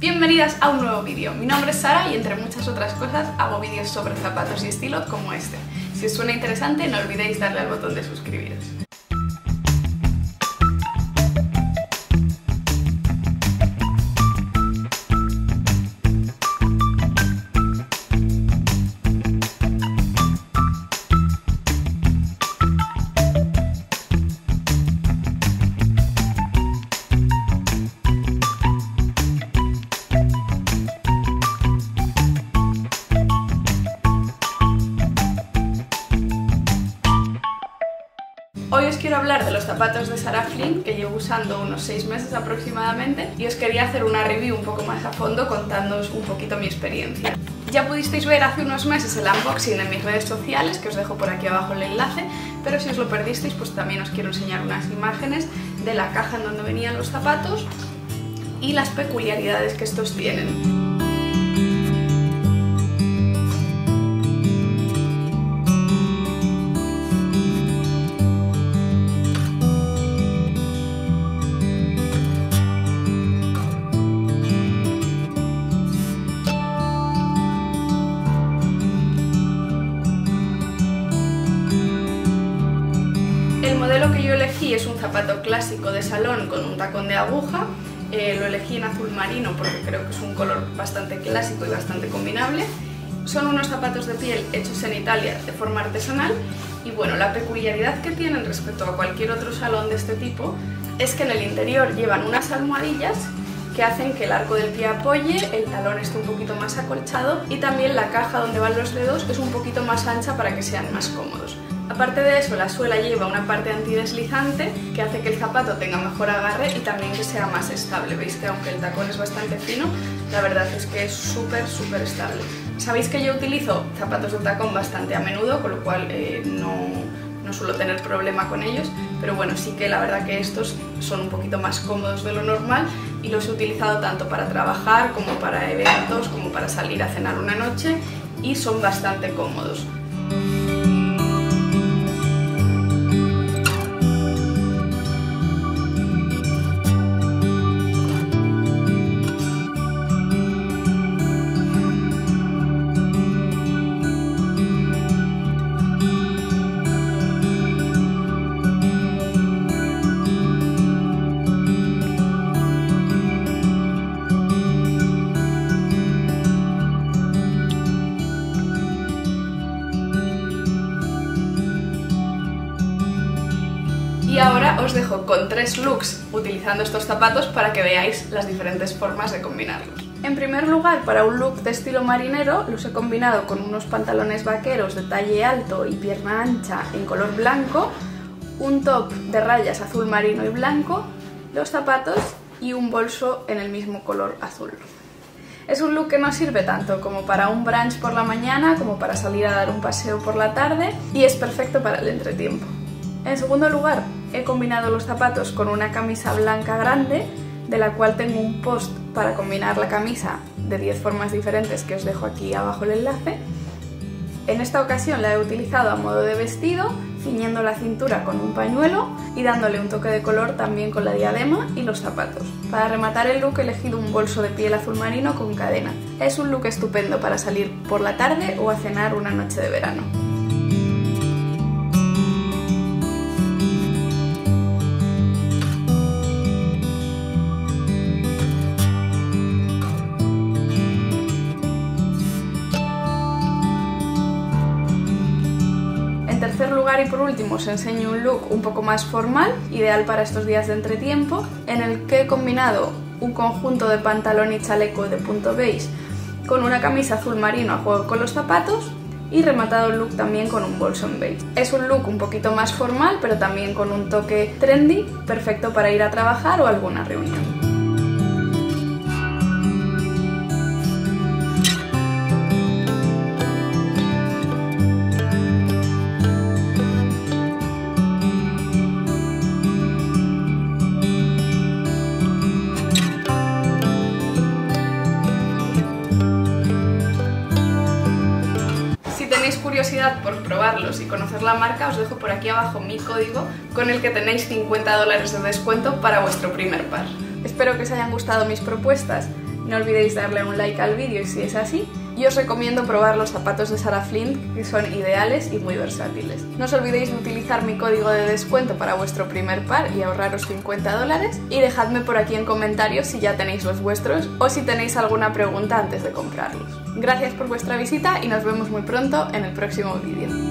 Bienvenidas a un nuevo vídeo. Mi nombre es Sara y entre muchas otras cosas hago vídeos sobre zapatos y estilo como este. Si os suena interesante, no olvidéis darle al botón de suscribiros. Hoy os quiero hablar de los zapatos de Sarah Flint, que llevo usando unos 6 meses aproximadamente, y os quería hacer una review un poco más a fondo contándoos un poquito mi experiencia. Ya pudisteis ver hace unos meses el unboxing en mis redes sociales, que os dejo por aquí abajo el enlace, pero si os lo perdisteis pues también os quiero enseñar unas imágenes de la caja en donde venían los zapatos y las peculiaridades que estos tienen. Es un zapato clásico de salón con un tacón de aguja, lo elegí en azul marino porque creo que es un color bastante clásico y bastante combinable. Son unos zapatos de piel hechos en Italia de forma artesanal y bueno, la peculiaridad que tienen respecto a cualquier otro salón de este tipo es que en el interior llevan unas almohadillas que hacen que el arco del pie apoye, el talón esté un poquito más acolchado y también la caja donde van los dedos es un poquito más ancha para que sean más cómodos. Aparte de eso, la suela lleva una parte antideslizante que hace que el zapato tenga mejor agarre y también que sea más estable. Veis que aunque el tacón es bastante fino, la verdad es que es súper estable. Sabéis que yo utilizo zapatos de tacón bastante a menudo, con lo cual no suelo tener problema con ellos, pero bueno, sí que la verdad que estos son un poquito más cómodos de lo normal y los he utilizado tanto para trabajar como para eventos, como para salir a cenar una noche y son bastante cómodos. Y ahora os dejo con 3 looks utilizando estos zapatos para que veáis las diferentes formas de combinarlos. En primer lugar, para un look de estilo marinero, los he combinado con unos pantalones vaqueros de talle alto y pierna ancha en color blanco, un top de rayas azul marino y blanco, los zapatos y un bolso en el mismo color azul. Es un look que nos sirve tanto como para un brunch por la mañana, como para salir a dar un paseo por la tarde y es perfecto para el entretiempo. En segundo lugar, he combinado los zapatos con una camisa blanca grande, de la cual tengo un post para combinar la camisa de 10 formas diferentes que os dejo aquí abajo el enlace. En esta ocasión la he utilizado a modo de vestido, ciñendo la cintura con un pañuelo y dándole un toque de color también con la diadema y los zapatos. Para rematar el look he elegido un bolso de piel azul marino con cadena. Es un look estupendo para salir por la tarde o a cenar una noche de verano. Y por último os enseño un look un poco más formal, ideal para estos días de entretiempo, en el que he combinado un conjunto de pantalón y chaleco de punto beige con una camisa azul marino a juego con los zapatos y rematado el look también con un bolso en beige. Es un look un poquito más formal pero también con un toque trendy, perfecto para ir a trabajar o a alguna reunión. Curiosidad por probarlos y conocer la marca, os dejo por aquí abajo mi código con el que tenéis $50 de descuento para vuestro primer par. Espero que os hayan gustado mis propuestas. No olvidéis darle un like al vídeo si es así. Y os recomiendo probar los zapatos de Sarah Flint, que son ideales y muy versátiles. No os olvidéis de utilizar mi código de descuento para vuestro primer par y ahorraros $50. Y dejadme por aquí en comentarios si ya tenéis los vuestros o si tenéis alguna pregunta antes de comprarlos. Gracias por vuestra visita y nos vemos muy pronto en el próximo vídeo.